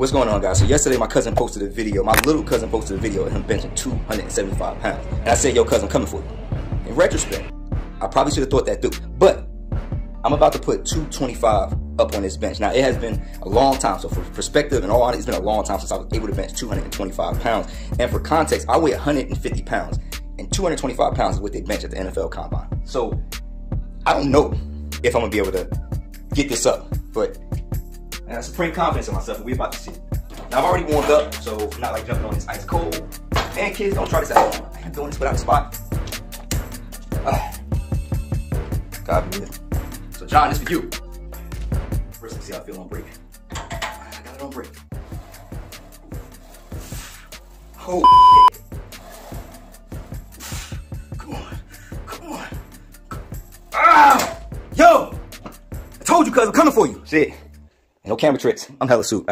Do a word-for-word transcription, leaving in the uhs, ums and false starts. What's going on, guys? So yesterday my cousin posted a video, my little cousin posted a video of him benching two hundred seventy-five pounds. And I said, yo cousin, I'm coming for you. In retrospect, I probably should have thought that through. But I'm about to put two twenty-five up on this bench. Now, it has been a long time. So for perspective and all honesty, it's been a long time since I was able to bench two hundred twenty-five pounds. And for context, I weigh one hundred fifty pounds. And two hundred twenty-five pounds is what they bench at the N F L Combine. So I don't know if I'm going to be able to get this up. But I have supreme confidence in myself, and we're about to see. Now, I've already warmed up, so I'm not like jumping on this ice cold. Man, kids, don't try this at home. I ain't doing this without a spot. Uh, God be with it. So, John, this for you. First, let's see how I feel on break. I got it on break. Oh, shit. Come on. Come on. Ah! Yo! I told you, cuz, I'm coming for you. Shit. No camera tricks. I'm hella suit.